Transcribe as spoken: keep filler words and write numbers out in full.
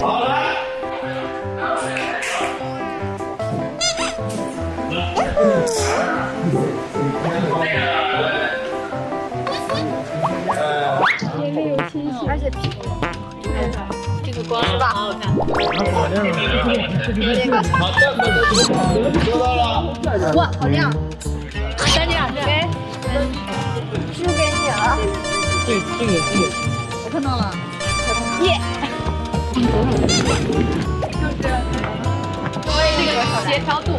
好来，也没有清晰，而且这个光是吧？好看。好亮，收到了。哇，好亮！再这样，哎，输给你了。这这个这个，我看到了，耶！ 就是，稍微这个协调度。